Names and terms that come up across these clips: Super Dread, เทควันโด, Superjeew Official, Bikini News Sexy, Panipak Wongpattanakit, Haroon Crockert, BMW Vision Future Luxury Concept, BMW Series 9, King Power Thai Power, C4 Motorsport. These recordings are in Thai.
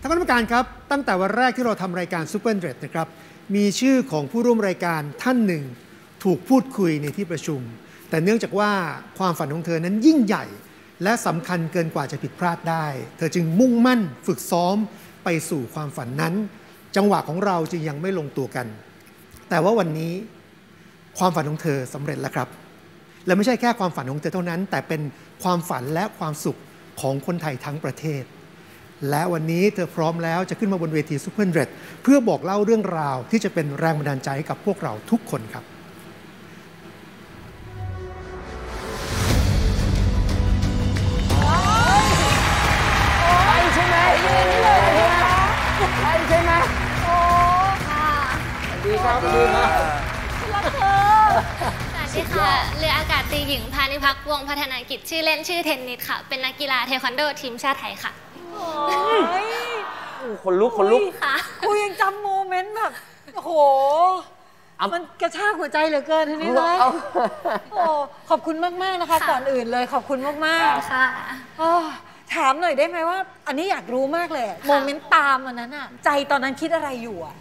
ท่านคณะกรรมการครับตั้งแต่วันแรกที่เราทำรายการซูเปอร์เดรดนะครับมีชื่อของผู้ร่วมรายการท่านหนึ่งถูกพูดคุยในที่ประชุมแต่เนื่องจากว่าความฝันของเธอนั้นยิ่งใหญ่และสำคัญเกินกว่าจะผิดพลาดได้เธอจึงมุ่งมั่นฝึกซ้อมไปสู่ความฝันนั้นจังหวะของเราจึงยังไม่ลงตัวกันแต่ว่าวันนี้ความฝันของเธอสำเร็จแล้วครับและไม่ใช่แค่ความฝันของเธอเท่านั้นแต่เป็นความฝันและความสุขของคนไทยทั้งประเทศและวันนี้เธอพร้อมแล้วจะขึ้นมาบนเวทีซูเปอร์เดรดเพื่อบอกเล่าเรื่องราวที่จะเป็นแรงบันดาลใจกับพวกเราทุกคนครับค่ะเรืออากาศตรีหญิงพานิพักวงพัฒนากิจชื่อเล่นชื่อเทนนิสค่ะเป็นนักกีฬาเทควันโดทีมชาติไทยค่ะคนลุกคนลุกค่ะกูยังจำโมเมนต์แบบโอ้โหมันกระชากหัวใจเหลือเกินทีนี้เลยโอ้ขอบคุณมากๆนะคะก่อนอื่นเลยขอบคุณมากๆค่ะถามหน่อยได้ไหมว่าอันนี้อยากรู้มากเลยโมเมนต์ตามอันนั้นอะใจตอนนั้นคิดอะไรอยู่อะ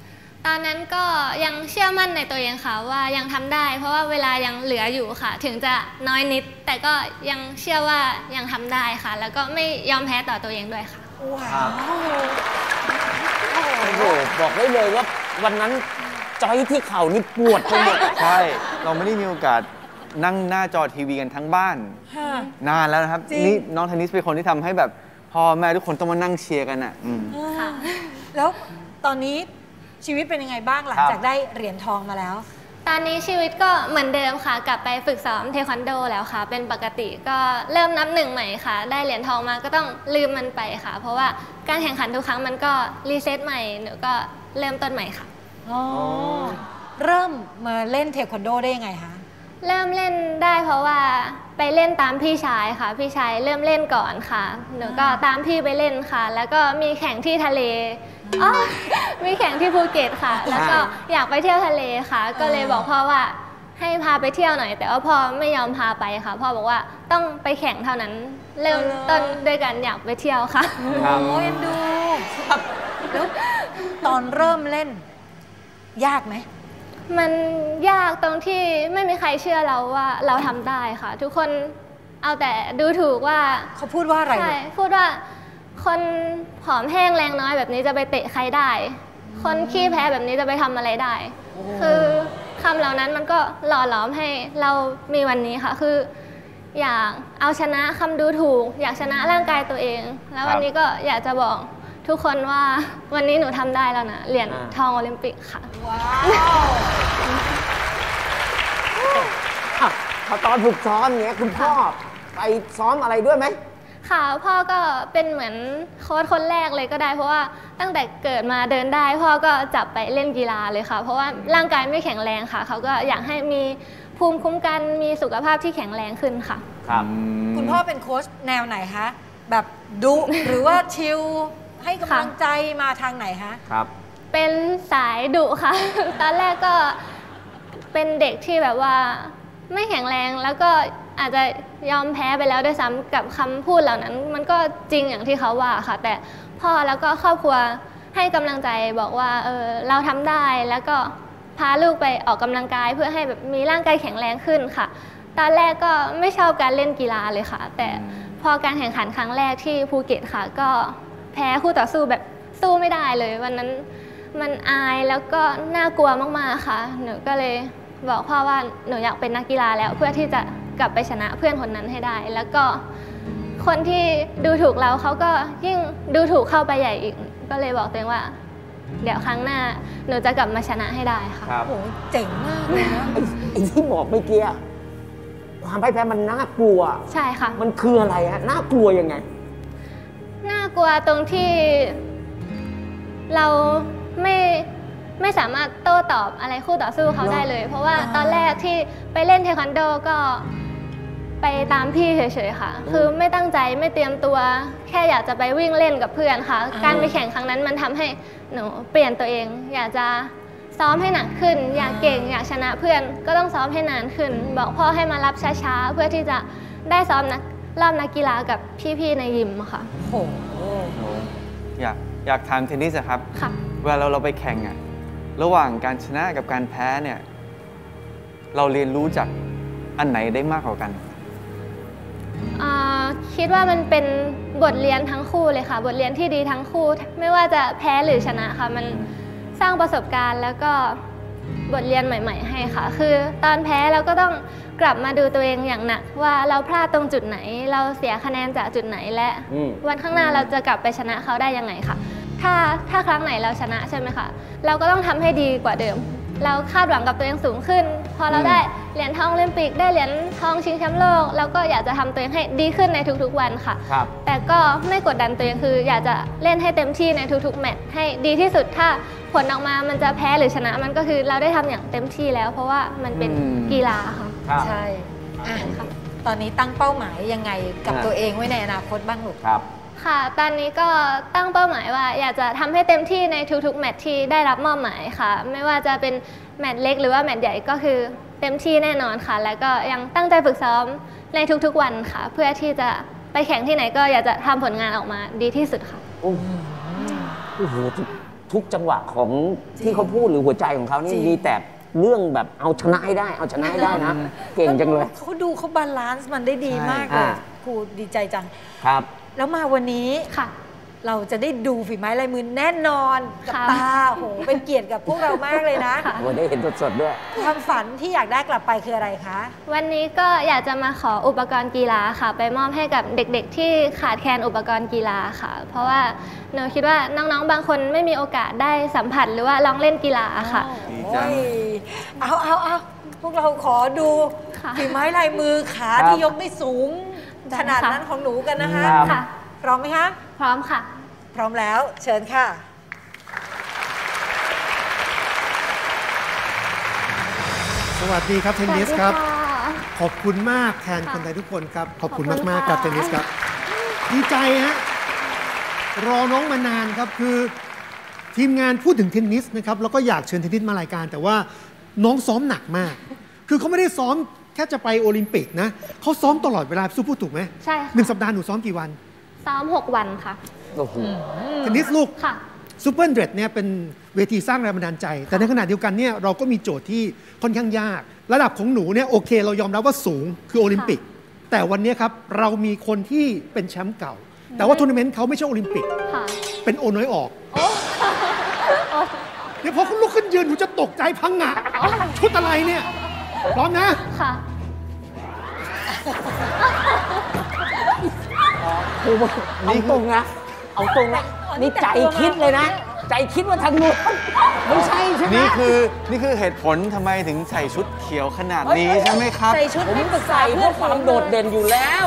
ตอนนั้นก็ยังเชื่อมั่นในตัวเองค่ะว่ายังทำได้เพราะว่าเวลายังเหลืออยู่ค่ะถึงจะน้อยนิดแต่ก็ยังเชื่อว่ายังทำได้ค่ะแล้วก็ไม่ยอมแพ้ต่อตัวเองด้วยค่ะว้าวโอ้โหบอกได้เลยว่าวันนั้นจอยที่เข่านี่ปวดไปหมดใช่เราไม่ได้มีโอกาสนั่งหน้าจอทีวีกันทั้งบ้านนานแล้วนะครับนี่น้องเทนนิสเป็นคนที่ทำให้แบบพ่อแม่ทุกคนต้องมานั่งเชียร์กันอ่ะแล้วตอนนี้ชีวิตเป็นยังไงบ้างหลังจากได้เหรียญทองมาแล้วตอนนี้ชีวิตก็เหมือนเดิมค่ะกลับไปฝึกซ้อมเทควันโดแล้วค่ะเป็นปกติก็เริ่มนับหนึ่งใหม่ค่ะได้เหรียญทองมาก็ต้องลืมมันไปค่ะเพราะว่าการแข่งขันทุกครั้งมันก็รีเซ็ตใหม่หนูก็เริ่มต้นใหม่ค่ะเริ่มมาเล่นเทควันโดได้ยังไงคะเริ่มเล่นได้เพราะว่าไปเล่นตามพี่ชายค่ะพี่ชายเริ่มเล่นก่อนค่ะหนูก็ตามพี่ไปเล่นค่ะแล้วก็มีแข่งที่ทะเลมีแข่งที่ภูเก็ตค่ะแล้วก็อยากไปเที่ยวทะเลค่ะก็เลยบอกพ่อว่าให้พาไปเที่ยวหน่อยแต่ว่าพ่อไม่ยอมพาไปค่ะพ่อบอกว่าต้องไปแข่งเท่านั้นเริ่มต้นด้วยกันอยากไปเที่ยวค่ะโอ้ยดูตอนเริ่มเล่นยากไหมมันยากตรงที่ไม่มีใครเชื่อเราว่าเราทำได้ค่ะทุกคนเอาแต่ดูถูกว่าเขาพูดว่าอะไรใช่พูดว่าคนผอมแห้งแรงน้อยแบบนี้จะไปเตะใครได้คนขี้แพ้แบบนี้จะไปทำอะไรได้คือคำเหล่านั้นมันก็หล่อหลอมให้เรามีวันนี้ค่ะคืออยากเอาชนะคำดูถูกอยากชนะร่างกายตัวเองแล้ววันนี้ก็อยากจะบอกทุกคนว่าวันนี้หนูทำได้แล้วนะเหรียญทองโอลิมปิกค่ะว้าวพอตอนฝึกซ้อมเนี้ยคุณพ่อไปซ้อมอะไรด้วยไหมค่ะพ่อก็เป็นเหมือนโค้ชคนแรกเลยก็ได้เพราะว่าตั้งแต่เกิดมาเดินได้พ่อก็จับไปเล่นกีฬาเลยค่ะเพราะว่าร่างกายไม่แข็งแรงค่ะเขาก็อยากให้มีภูมิคุ้มกันมีสุขภาพที่แข็งแรงขึ้นค่ะครับคุณพ่อเป็นโค้ชแนวไหนคะแบบดุหรือว่าชิลให้กำลังใจมาทางไหนคะครับเป็นสายดุค่ะตอนแรกก็เป็นเด็กที่แบบว่าไม่แข็งแรงแล้วก็อาจจะยอมแพ้ไปแล้วด้วยซ้ำกับคำพูดเหล่านั้นมันก็จริงอย่างที่เขาว่าค่ะแต่พ่อแล้วก็ครอบครัวให้กำลังใจบอกว่าเราทำได้แล้วก็พาลูกไปออกกำลังกายเพื่อให้แบบมีร่างกายแข็งแรงขึ้นค่ะตอนแรกก็ไม่ชอบการเล่นกีฬาเลยค่ะแต่พอการแข่งขันครั้งแรกที่ภูเก็ตค่ะก็แพ้คู่ต่อสู้แบบสู้ไม่ได้เลยวันนั้นมันอายแล้วก็น่ากลัวมากๆค่ะหนูก็เลยบอกพ่อว่าหนูอยากเป็นนักกีฬาแล้วเพื่อที่จะกลับไปชนะเพื่อนคนนั้นให้ได้แล้วก็คนที่ดูถูกเราเขาก็ยิ่งดูถูกเข้าไปใหญ่อีกก็เลยบอกตัวเองว่าเดี๋ยวครั้งหน้าหนูจะกลับมาชนะให้ได้ค่ะโอ้เจ๋งมากเลยนะไอ้ที่บอกเมื่อกี้ความพ่ายแพ้มันน่ากลัวใช่ค่ะมันคืออะไรฮะน่ากลัวยังไงน่ากลัวตรงที่เราไม่สามารถโต้ตอบอะไรคู่ต่อสู้เขาได้เลยเพราะว่าตอนแรกที่ไปเล่นเทควันโดก็ไปตามพี่เฉยๆค่ะคือไม่ตั้งใจไม่เตรียมตัวแค่อยากจะไปวิ่งเล่นกับเพื่อนค่ะการไปแข่งครั้งนั้นมันทำให้หนูเปลี่ยนตัวเองอยากจะซ้อมให้หนักขึ้นอยากเก่งอยากชนะเพื่อนก็ต้องซ้อมให้นานขึ้นบอกพ่อให้มารับช้าๆเพื่อที่จะได้ซ้อมนักกีฬากับพี่ๆในยิมค่ะโอ้โห อยากถามเทนนิสครับเวลาเราไปแข่งอะระหว่างการชนะกับการแพ้เนี่ยเราเรียนรู้จากอันไหนได้มากกว่ากันคิดว่ามันเป็นบทเรียนทั้งคู่เลยค่ะบทเรียนที่ดีทั้งคู่ไม่ว่าจะแพ้หรือชนะค่ะมันสร้างประสบการณ์แล้วก็บทเรียนใหม่ๆให้ค่ะคือตอนแพ้เราก็ต้องกลับมาดูตัวเองอย่างหนักว่าเราพลาดตรงจุดไหนเราเสียคะแนนจากจุดไหนและวันข้างหน้าเราจะกลับไปชนะเขาได้ยังไงค่ะถ้าครั้งไหนเราชนะใช่ไหมคะเราก็ต้องทำให้ดีกว่าเดิมเราคาดหวังกับตัวเองสูงขึ้นพอเราได้เหรียญทองโอลิมปิกได้เหรียญทองชิงแชมป์โลกเราก็อยากจะทำตัวเองให้ดีขึ้นในทุกๆวันค่ะแต่ก็ไม่กดดันตัวเองคืออยากจะเล่นให้เต็มที่ในทุกๆแมตช์ให้ดีที่สุดถ้าผลออกมามันจะแพ้หรือชนะมันก็คือเราได้ทำอย่างเต็มที่แล้วเพราะว่ามันเป็นกีฬาค่ะใช่ตอนนี้ตั้งเป้าหมายยังไงกับตัวเองไว้ในอนาคตบ้างหรือครับค่ะตอนนี้ก็ตั้งเป้าหมายว่าอยากจะทำให้เต็มที่ในทุกๆแมตช์ที่ได้รับมอบหมายค่ะไม่ว่าจะเป็นแมตช์เล็กหรือว่าแมตช์ใหญ่ก็คือเต็มที่แน่นอนค่ะแล้วก็ยังตั้งใจฝึกซ้อมในทุกๆวันค่ะเพื่อที่จะไปแข่งที่ไหนก็อยากจะทำผลงานออกมาดีที่สุดค่ะโอ้โหทุกจังหวะของที่เขาพูดหรือหัวใจของเขานี่มีแต่เรื่องแบบเอาชนะให้ได้เอาชนะให้ได้นะเก่งจังเลยเขาดูเขาบาลานซ์มันได้ดีมากเลยครูดีใจจังครับแล้วมาวันนี้ค่ะเราจะได้ดูฝีไม้ลายมือแน่นอนกับตาโหเป็นเกียรติกับพวกเรามากเลยนะวันนี้เห็นสดๆด้วยความฝันที่อยากได้กลับไปคืออะไรคะวันนี้ก็อยากจะมาขออุปกรณ์กีฬาค่ะไปมอบให้กับเด็กๆที่ขาดแคลนอุปกรณ์กีฬาค่ะเพราะว่าหนูคิดว่าน้องๆบางคนไม่มีโอกาสได้สัมผัสหรือว่าลองเล่นกีฬาค่ะเอาพวกเราขอดูฝีไม้ลายมือขาที่ยกได้สูงขนาดนั้นของหนูกันนะคะพร้อมไหมคะพร้อมค่ะพร้อมแล้วเชิญค่ะสวัสดีครับเทนนิสครับขอบคุณมากแทนคนไทยทุกคนครับขอบคุณมากๆครับเทนนิสครับดีใจฮะรอน้องมานานครับคือทีมงานพูดถึงเทนนิสนะครับแล้วก็อยากเชิญเทนนิสมารายการแต่ว่าน้องซ้อมหนักมากคือเขาไม่ได้ซ้อมแค่จะไปโอลิมปิกนะเขาซ้อมตลอดเวลาสู้พูดถูกไหมใช่หนึ่งสัปดาห์หนูซ้อมกี่วันซ้อม6 วันค่ะโอ้โหเทนนิสลูกค่ะซูเปอร์เดรดเนี่ยเป็นเวทีสร้างแรงบันดาลใจแต่ในขณะเดียวกันเนี่ยเราก็มีโจทย์ที่ค่อนข้างยากระดับของหนูเนี่ยโอเคเรายอมรับว่าสูงคือโอลิมปิกแต่วันนี้ครับเรามีคนที่เป็นแชมป์เก่าแต่ว่าทัวร์นาเมนต์เขาไม่ใช่โอลิมปิกค่ะเป็นโอน้อยออกเดี๋ยวพอเขาลุกขึ้นยืนหนูจะตกใจพังงะชุดอะไรเนี่ยพร้อมนะค่ะเอาตรงนะเอาตรงนะนี่ใจคิดเลยนะใจคิดว่าทางนู้นไม่ใช่ใช่ไหมนี่คือเหตุผลทำไมถึงใส่ชุดเขียวขนาดนี้ใช่ไหมครับใส่ชุดผมใส่เพื่อความโดดเด่นอยู่แล้ว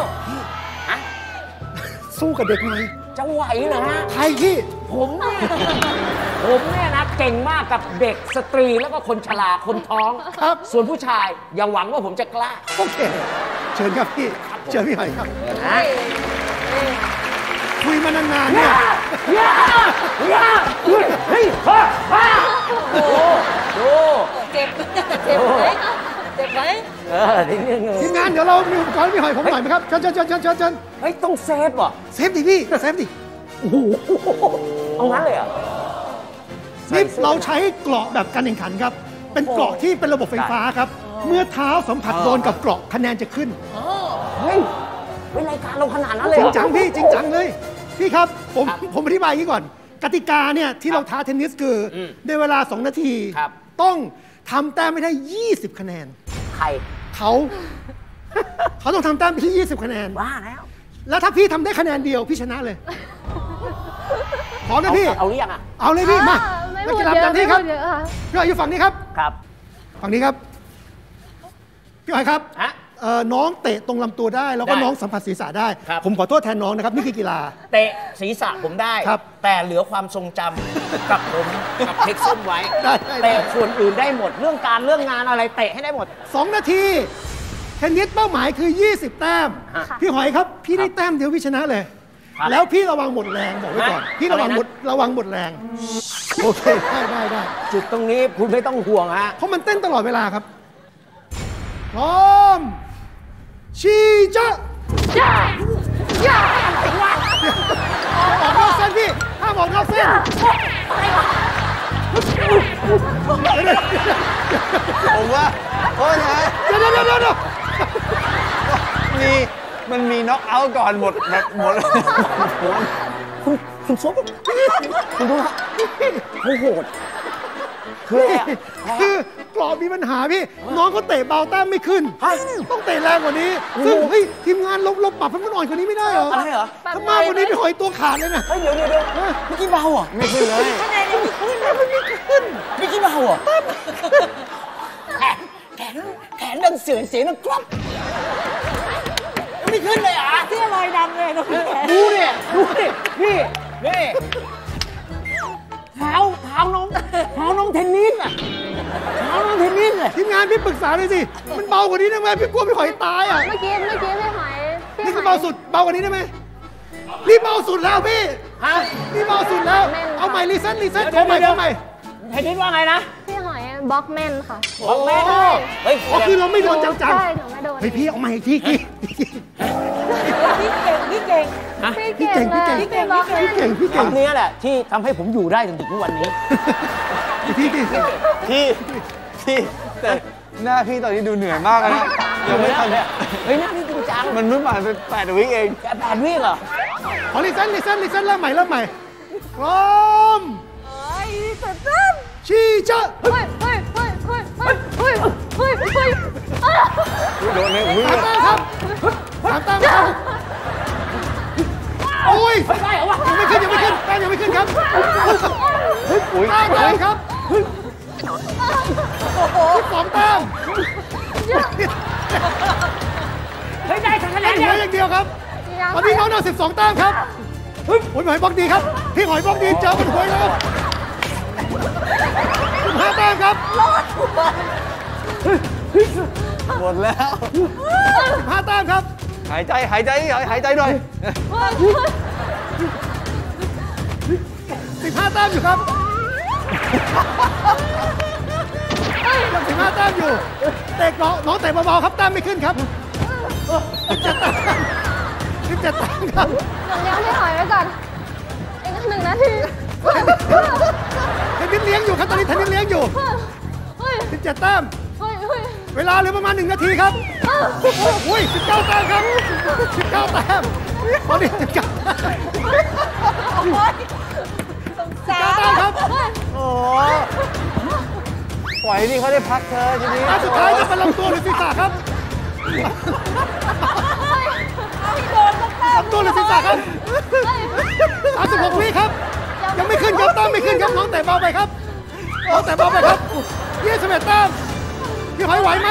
สู้กับเด็กนี้จะไหวเหรอฮะใครที่ผมเนี่ยนะเก่งมากกับเด็กสตรีแล้วก็คนชราคนท้องครับส่วนผู้ชายอย่าหวังว่าผมจะกล้าโอเคเชิญครับพี่เชิญพี่หอยครับคุยมานานๆเนี่ยเฮ้ยโอ้โหเจ็บไหมทีมงานเดี๋ยวเรามีอุปกรณ์พี่หอยผมหน่อยไหมครับเชิญเฮ้ยต้องเซฟว่ะเซฟดิพี่เซฟดิโอ้โหเอางั้นเลยอ่ะนี่เราใช้เกราะแบบการแข่งขันครับเป็นเกราะที่เป็นระบบไฟฟ้าครับเมื่อเท้าสัมผัสโดนกับเกราะคะแนนจะขึ้นเฮ้ยเป็นรายการเราขนาดนั้นเลยจริงจังพี่จริงจังเลยพี่ครับผมอธิบายอย่างนี้ก่อนกติกาเนี่ยที่เราท้าเทนนิสคือในเวลา2 นาทีต้องทำแต้มไม่ได้20 คะแนนใครเขาต้องทำแต้มที่20 คะแนนว่าแล้วแล้วถ้าพี่ทำได้คะแนนเดียวพี่ชนะเลยพร้อมนะพี่เอาหรือยังอ่ะเอาเลยพี่มาไม่จะรับตามที่ครับพี่หอยอยู่ฝั่งนี้ครับครับฝั่งนี้ครับพี่หอยครับน้องเตะตรงลำตัวได้แล้วก็น้องสัมผัสศีรษะได้ผมขอโทษแทนน้องนะครับนี่คือกีฬาเตะศีรษะผมได้แต่เหลือความทรงจำกับผมกับเทคส้มไว้แต่ส่วนอื่นได้หมดเรื่องการเรื่องงานอะไรเตะให้ได้หมด2 นาทีเทนนิสเป้าหมายคือ20 แต้มพี่หอยครับพี่ได้แต้มเดียวพี่ชนะเลยแล้วพี่ระวังหมดแรงบอกไว้ก่อนพี่ระวังหมดแรงโอเคได้จุดตรงนี้คุณไม่ต้องห่วงฮะเพราะมันเต้นตลอดเวลาครับพร้อมชีจ้าย่าย่าออกนอกเส้นพี่ถ้า หมดแล้วสิผมว่าโทษนะเดี๋ยวมันมีน็อกเอาท์ก่อนหมดคุณซุปคุณดูนะเขาโหดคือกรอบมีปัญหาพี่น้องเขาเตะเบาแต้มไม่ขึ้นต้องเตะแรงกว่านี้ซึ่งทีมงานลบปรับให้มันอ่อนกว่านี้ไม่ได้เหรอถ้ามากกว่านี้พี่หอยตัวขาดเลยนะเดี๋ยวเมื่อกี้เบาอ่ะไม่ขึ้นเลยไม่ขึ้นเมื่อกี้เบาอ่ะแขนดังเสียงดังกรอบไม่ขึ้นเลยอ่ะเสื้อลอยดำเลยนะพี่ดูดินี่เท้าน้องเทนนิสอ่ะเท้าน้องเทนนิสเลยทีมงานพี่ปรึกษาเลยสิมันเบากว่านี้ได้ไหมพี่กลัวพี่หอยตายอ่ะเมื่อกี้พี่หอยนี่คือเบาสุดเบากว่านี้ได้ไหมนี่เบาสุดแล้วพี่นี่เบาสุดแล้วเอาใหม่รีเซ็ตเอาใหม่เทนนิสว่าไงนะพี่หอยบล็อกแมนค่ะบล็อกแมนเฮ้ยคือเราไม่โดนจังใช่หนูไม่โดนเฮ้ยพี่เอาใหม่พี่เก่งนี้แหละที่ทำให้ผมอยู่ได้จนถึงทุกวันนี้พี่แต่หน้าพี่ตอนนี้ดูเหนื่อยมากนะยังไม่ทันเนี่ยเฮ้ยหน้าพี่จริงจังมันเพิ่งผ่านไป8 วิเอง8 วิเหรอขอรีเซ็ตเริ่มใหม่พร้อมชี้เจอเฮ้ยโดนเลยตามครับโอ้ยยังไม่ขึ้นแต้มยังไม่ขึ้นครับตามครับ2 แต้มเฮ้ยได้คะแนนอย่างเดียวครับตอนนี้น้องเอา12 แต้มครับพี่หอยบล็อกดีครับพี่หอยบล็อกดีเจอกันหวยแล้ว15 แต้มครับรอดหมดแล้ว5 แต้มครับหายใจหน่อย15 แต้มอยู่ครับ15 แต้มอยู่เตะน้องเตะเบาๆครับแต้มไม่ขึ้นครับ17 แต้มครับเลี้ยงให้หอยไว้ก่อนอีก1 นาทีทันนิดเลี้ยงอยู่ครับตอนนี้ทันนิดเลี้ยงอยู่17 แต้มเวลาเหลือประมาณ1 นาทีครับอุ้ย19 แต้มครับ19 แต้มตอนนี้19 แต้มครับโอ้ปล่อยนี่เขาได้พักเธอทีนี้สุดท้ายจะเป็นลำตัวหรือศีรษะครับเอาที่โดนลำตัวหรือศีรษะครับ36 วิครับยังไม่ขึ้นครับแต้มไม่ขึ้นครับน้องแต่เบาไปครับ21 แต้มพี่หอยไหวไหม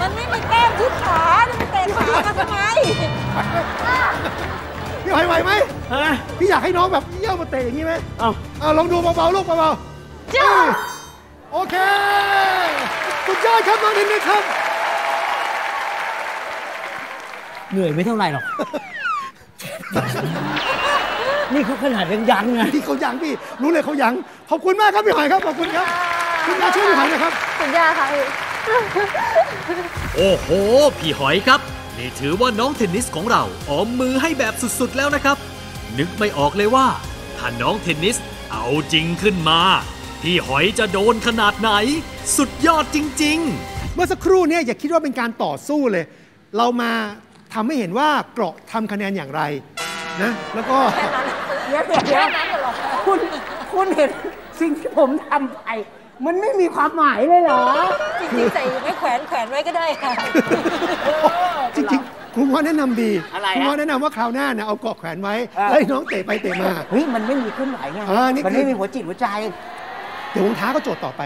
มันไม่มีแต้มที่ขาจะไปเตะขากันทำไมพี่หอยไหวไหมพี่อยากให้น้องแบบเยี่ยวมาเตะอย่างนี้ไหมเอาลองดูเบาๆลูกเบาๆจ้าโอเคสุดยอดครับน้องเทนนิสครับเหนื่อยไม่เท่าไหร่หรอกนี่เขาขนาดยังไงที่เขายังพี่รู้เลยเขายังขอบคุณมากครับพี่หอยครับขอบคุณครับคุณมาช่วยพี่หอยนะครับสุดยอดค่ะโอ้โหพี่หอยครับนี่ถือว่าน้องเทนนิสของเราออมมือให้แบบสุดๆแล้วนะครับนึกไม่ออกเลยว่าถ้าน้องเทนนิสเอาจริงขึ้นมาพี่หอยจะโดนขนาดไหนสุดยอดจริงๆเมื่อสักครู่เนี่ยอย่าคิดว่าเป็นการต่อสู้เลยเรามาทำให้เห็นว่าเกราะทำคะแนนอย่างไรนะแล้วก็แค่นั้นเหรอคุณเห็นสิ่งที่ผมทำไปมันไม่มีความหมายเลยเหรอจริงๆใส่ไม่แขวนไว้ก็ได้ค่ะจริงๆคุณพ่อแนะนำดีคุณพ่อแนะนำว่าคราวหน้านะเอาเกาะแขวนไว้ให้น้องเตะไปเตะมาเฮ้ยมันไม่มีขึ้นไหวไงมันไม่มีหัวจิตหัวใจเดี๋ยวผมท้าก็โจทย์ต่อไป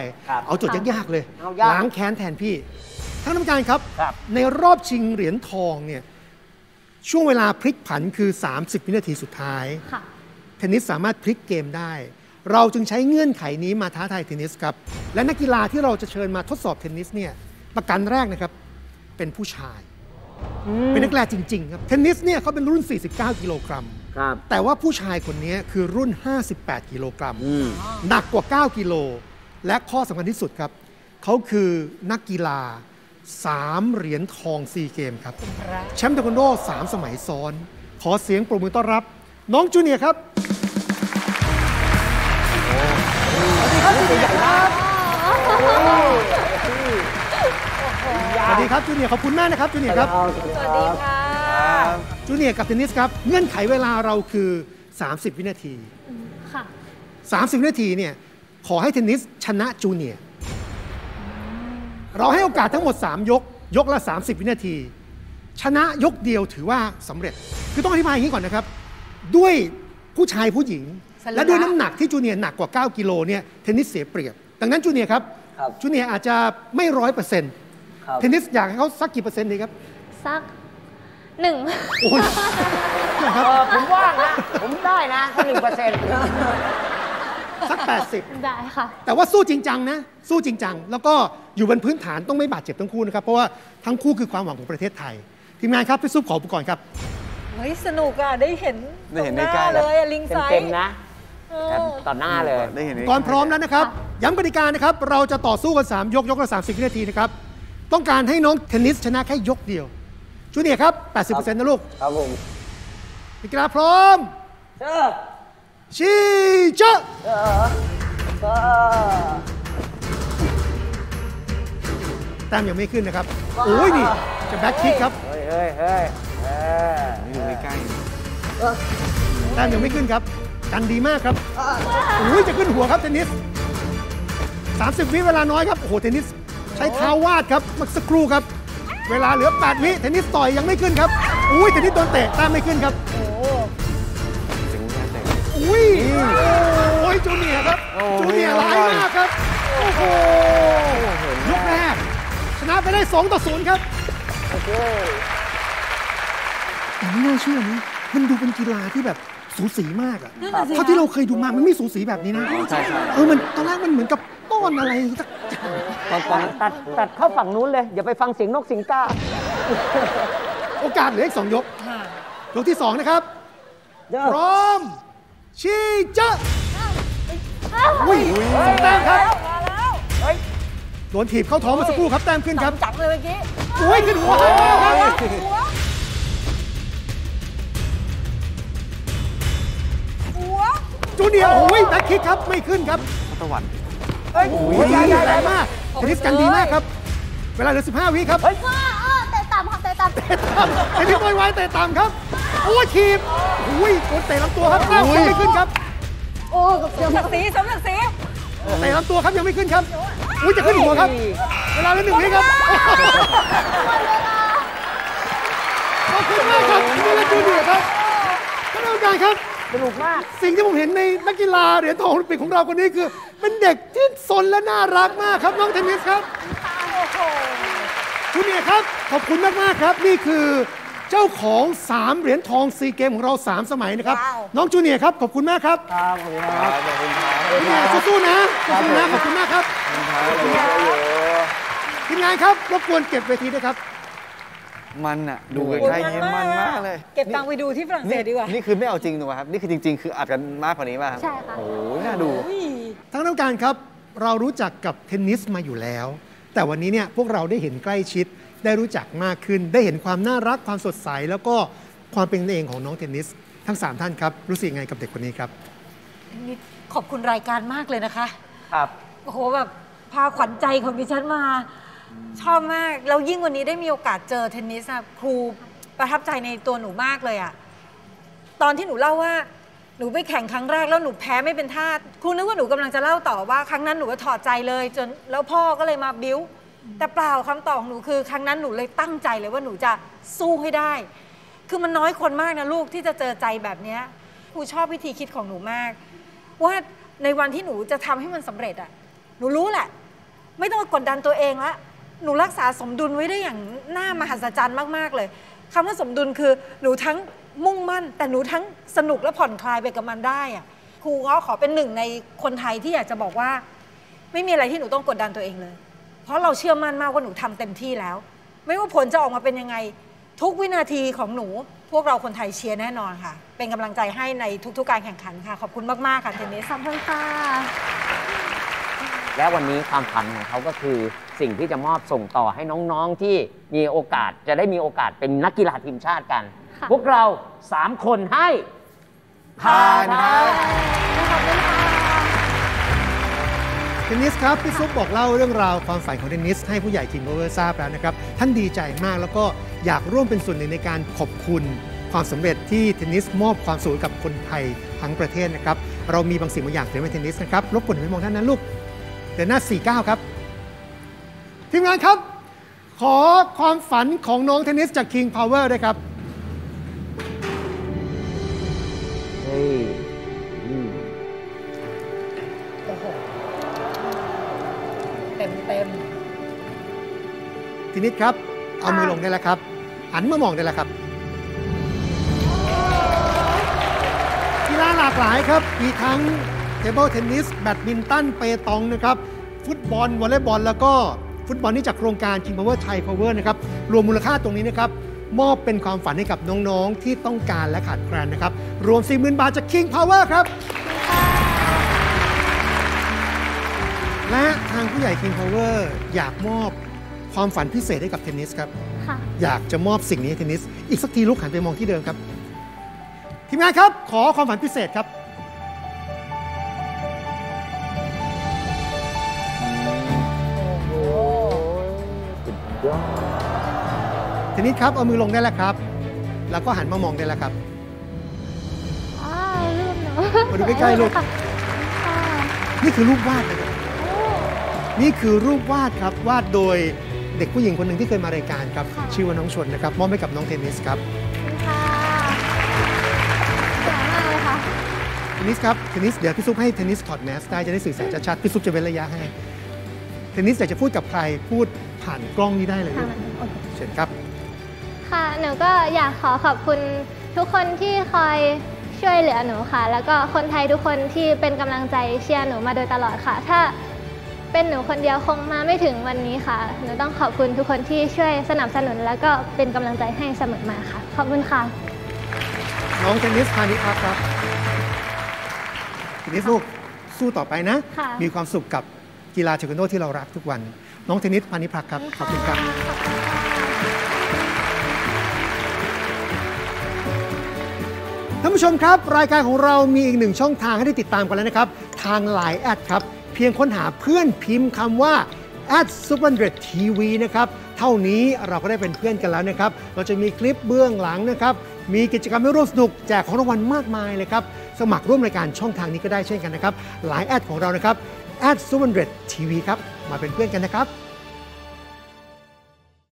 เอาโจทย์ยากๆเลยล้างแค้นแทนพี่ท่านกรรมการครับในรอบชิงเหรียญทองเนี่ยช่วงเวลาพลิกผันคือ30 วินาทีสุดท้ายเทนนิสสามารถพลิกเกมได้เราจึงใช้เงื่อนไขนี้มาท้าทายเทนนิสครับและนักกีฬาที่เราจะเชิญมาทดสอบเทนนิสเนี่ยประการแรกนะครับเป็นผู้ชายเป็นนักกีฬาจริงๆครับเทนนิสเนี่ยเขาเป็นรุ่น49 กิโลกรัมแต่ว่าผู้ชายคนนี้คือรุ่น58 กิโลกรัมหนักกว่า9 กิโลและข้อสำคัญที่สุดครับเขาคือนักกีฬา 3เหรียญทอง4เกมครับแชมป์เทควันโด3สมัยซ้อนขอเสียงปรบมือต้อนรับน้องจูเนียร์ครับสวัสดีครับจูเนียร์ครับสวัสดีครับจูเนียร์ขอบคุณมากนะครับจูเนียร์ครับสวัสดีค่ะจูเนียร์กับเทนนิสครับเงื่อนไขเวลาเราคือ30วินาทีค่ะ30วินาทีเนี่ยขอให้เทนนิสชนะจูเนียร์เราให้โอกาสทั้งหมด3ยกยกละ30วินาทีชนะยกเดียวถือว่าสำเร็จคือต้องอธิบายอย่างนี้ก่อนนะครับด้วยผู้ชายผู้หญิงและด้วยน้ำหนักที่จูเนียร์หนักกว่า9กิโลเนี่ยเทนนิสเสียเปรียบดังนั้นจูเนียร์ครับจูเนียร์อาจจะไม่100%เทนนิสอยากให้เขาสักกี่เปอร์เซ็นต์ดีครับสัก1ผมว่างนะผมได้นะถ้า1%สัก80ได้ค่ะแต่ว่าสู้จริงจังนะสู้จริงจังแล้วก็อยู่บนพื้นฐานต้องไม่บาดเจ็บทั้งคู่นะครับเพราะว่าทั้งคู่คือความหวังของประเทศไทยทีมงานครับพี่ซุปขออุปกรณ์ครับเฮ้ยสนุกอ่ะได้เห็นในกายเลยลิงไซเต็มนะต่อหน้าเลยได้เห็นก่อนพร้อมแล้วนะครับย้ำกติกานะครับเราจะต่อสู้กัน3ยกยกละ30วินาทีนะครับต้องการให้น้องเทนนิสชนะแค่ยกเดียวจูเนียร์ครับ 80% นะลูกครับผมนักกีฬาพร้อมเจ้าชี้เจ้าแต้มยังไม่ขึ้นนะครับโอ้ยนี่จะแบ็คคิกครับเฮ้ยอยู่ใกล้ๆแต้มยังไม่ขึ้นครับกันดีมากครับโอ้ยจะขึ้นหัวครับเทนนิส30วิเวลาน้อยครับโอ้โหเทนนิสใช้เท้าวาดครับเมื่อสักครู่ครับเวลาเหลือ8วิเทนนิสต่อยยังไม่ขึ้นครับอุ้ยเทนนิสโดนเตะแต้มไม่ขึ้นครับอุ้ยโอ้ยจูเนียร์ครับจูเนียร์ร้ายมากครับโอ้โหยกแรกชนะไปได้2-0ครับแต่ไม่น่าเชื่อนะมันดูเป็นกีฬาที่แบบสูสีมากอะเท่าที่เราเคยดูมามันไม่สูสีแบบนี้นะมันตอนแรกมันเหมือนกับต้อนอะไรตัดเข้าฝั่งนู้นเลยอย่าไปฟังเสียงนกสิงก้าโอกาสเหลืออีก2ยกยกที่2นะครับพร้อมชี้เจ้าวิ่งแต้มครับโดนถีบเข้าท้องมาสักครู่ครับแต้มขึ้นครับจับเลยเมื่อกี้อุ้ยขึ้นหัวจูเนียร์โอ้ยแบ็คคิกครับไม่ขึ้นครับตะวันโอ้โหดีมากเทนนิสกันดีมากครับเวลาเหลือ15วิครับเตะต่ำครับเทนนิสไวๆเตะต่ำครับโอ้ยทีมอุ้ยโดนเตะลำตัวครับยังไม่ขึ้นครับโอ้สมศักดิ์ศรีเตะลำตัวครับยังไม่ขึ้นครับอุ้ยจะขึ้นหัวครับเวลาเหลือ1วิครับขอบคุณมากครับนี่คือจูเนียร์ครับท่านผู้การครับสนุกมากสิ่งที่ผมเห็นในนักกีฬาเหรียญทองโอลิมปิกของเราคนนี้คือเป็นเด็กที่สนและน่ารักมากครับน้องเทนนิสครับคุณเนี่ยครับขอบคุณมากๆครับนี่คือเจ้าของ3เหรียญทองซีเกมของเรา3สมัยนะครับน้องจูเนียร์ครับขอบคุณมากครับครับผมจูเนียร์สู้ๆนะสู้ๆนะขอบคุณมากครับทีมงานครับรบกวนเก็บเวทีด้วยครับมันอะดูใกล้ๆมันมากเลยเก็บตังไปดูที่ฝรั่งเศสดีกว่านี่คือไม่เอาจริงถูกไหมครับนี่คือจริงๆคืออัดกันมากกว่านี้มากครับใช่ค่ะโอ้ยน่าดูทั้งน้องการครับเรารู้จักกับเทนนิสมาอยู่แล้วแต่วันนี้เนี่ยพวกเราได้เห็นใกล้ชิดได้รู้จักมากขึ้นได้เห็นความน่ารักความสดใสแล้วก็ความเป็นตัวเองของน้องเทนนิสทั้ง3ท่านครับรู้สึกยังไงกับเด็กคนนี้ครับขอบคุณรายการมากเลยนะคะครับโอ้โหแบบพาขวัญใจของดิฉันมาชอบมากแล้วยิ่งวันนี้ได้มีโอกาสเจอเทนนิสครูประทับใจในตัวหนูมากเลยอะตอนที่หนูเล่าว่าหนูไปแข่งครั้งแรกแล้วหนูแพ้ไม่เป็นท่าครูนึกว่าหนูกำลังจะเล่าต่อว่าครั้งนั้นหนูก็ถอดใจเลยจนแล้วพ่อก็เลยมาบิ้วแต่เปล่าคำตอบของหนูคือครั้งนั้นหนูเลยตั้งใจเลยว่าหนูจะสู้ให้ได้คือมันน้อยคนมากนะลูกที่จะเจอใจแบบเนี้ยครูชอบวิธีคิดของหนูมากว่าในวันที่หนูจะทำให้มันสำเร็จอะหนูรู้แหละไม่ต้องกดดันตัวเองละหนูรักษาสมดุลไว้ได้อย่างน่ามหัศจรรย์มากๆเลยคำว่าสมดุลคือหนูทั้งมุ่งมั่นแต่หนูทั้งสนุกและผ่อนคลายไปกับมันได้อะครูขอเป็นหนึ่งในคนไทยที่อยากจะบอกว่าไม่มีอะไรที่หนูต้องกดดันตัวเองเลยเพราะเราเชื่อมั่นมากว่าหนูทำเต็มที่แล้วไม่ว่าผลจะออกมาเป็นยังไงทุกวินาทีของหนูพวกเราคนไทยเชียร์แน่นอนค่ะเป็นกำลังใจให้ในทุกๆการแข่งขันค่ะขอบคุณมากๆค่ะเทนนิสซัมเพิลค่ะ และวันนี้ความฝันของเขาก็คือสิ่งที่จะมอบส่งต่อให้น้องๆที่มีโอกาสจะได้มีโอกาสเป็นนักกีฬาทีมชาติกันพวกเรา3คนให้ผ่านครับเดนิสครับพี่ซุปบอกเล่าเรื่องราวความฝันของเดนิสให้ผู้ใหญ่ทีมโอเวอร์ทราบแล้วนะครับท่านดีใจมากแล้วก็อยากร่วมเป็นส่วนหนึ่งในการขอบคุณความสำเร็จที่เทนนิสมอบความสุขกับคนไทยทั้งประเทศนะครับเรามีบางสิ่งบางอย่างเกี่ยวกับเทนนิสนะครับรบกวนไปมองท่านนั้นลูกเดือนหน้า49ครับทีมงานครับขอความฝันของน้องเทนนิสจาก King Power ด้วยครับเฮ้ยโอ้โหเต็มเทนนิสครับเอามือลงได้แล้วครับหันมามองได้แล้วครับกีฬาหลากหลายครับมีทั้งเทเบิลเทนนิสแบดมินตันเปตองนะครับฟุตบอลวอลเลย์บอลแล้วก็ฟุตบอลนี่จากโครงการ King Power Thai Power นะครับรวมมูลค่าตรงนี้นะครับมอบเป็นความฝันให้กับน้องๆที่ต้องการและขาดแคลนนะครับรวม 40,000 บาทจาก King Power ครับและทางผู้ใหญ่ King Power อยากมอบความฝันพิเศษให้กับเทนนิสครับอยากจะมอบสิ่งนี้ให้เทนนิสอีกสักทีลูกหันไปมองที่เดิมครับทีมงานครับขอความฝันพิเศษครับโอ้โหสุดยอดทีนี้ครับเอามือลงได้แล้วครับแล้วก็หันมามองได้แล้วครับรูปเนาะมาดูใกล้ๆลูกนี่คือรูปวาดนะครับนี่คือรูปวาดครับวาดโดยเด็กผู้หญิงคนหนึ่งที่เคยมารายการครับชื่อว่าน้องชนนะครับมอบให้กับน้องเทนนิสครับเทนนิสครับเทนนิสเดี๋ยวพี่ซุปให้เทนนิสถอดแมสได้จะได้สื่อสารชัดๆพี่ซุปจะเว้นระยะให้เทนนิสอยากจะพูดกับใครพูดผ่านกล้องนี้ได้เลยเชิญครับค่ะหนูก็อยากขอบคุณทุกคนที่คอยช่วยเหลือหนูค่ะแล้วก็คนไทยทุกคนที่เป็นกำลังใจเชียร์หนูมาโดยตลอดค่ะถ้าเป็นหนูคนเดียวคงมาไม่ถึงวันนี้ค่ะหนูต้องขอบคุณทุกคนที่ช่วยสนับสนุนแล้วก็เป็นกำลังใจให้เสมอมาค่ะขอบคุณค่ะน้องเทนนิสพาณิชครับเทนนิสลูกสู้ต่อไปนะมีความสุขกับกีฬาเทควันโดที่เรารักทุกวันน้องเทนนิสพาณิพักครับขอบคุณครับท่านผู้ชมครับรายการของเรามีอีกหนึ่งช่องทางให้ได้ติดตามกันแล้วนะครับทางไลน์แอดครับเพียงค้นหาเพื่อนพิมพ์คำว่า @superjeewtv นะครับเท่านี้เราก็ได้เป็นเพื่อนกันแล้วนะครับเราจะมีคลิปเบื้องหลังนะครับมีกิจกรรมให้ร่วมสนุกแจกของรางวัลมากมายเลยครับสมัครร่วมรายการช่องทางนี้ก็ได้เช่นกันนะครับหลายแอดของเรานะครับแอดsuperjeewtv ครับมาเป็นเพื่อนกันนะครับ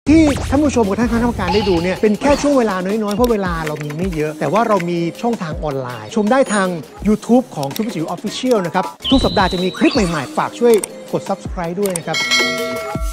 ที่ท่านผู้ชมกับท่านคณะกรรมการได้ดูเนี่ยเป็นแค่ช่วงเวลาน้อยๆเพราะเวลาเรามีไม่เยอะแต่ว่าเรามีช่องทางออนไลน์ชมได้ทาง YouTube ของ Superjeew Official นะครับทุกสัปดาห์จะมีคลิปใหม่ๆฝากช่วยกด Subscribe ด้วยนะครับ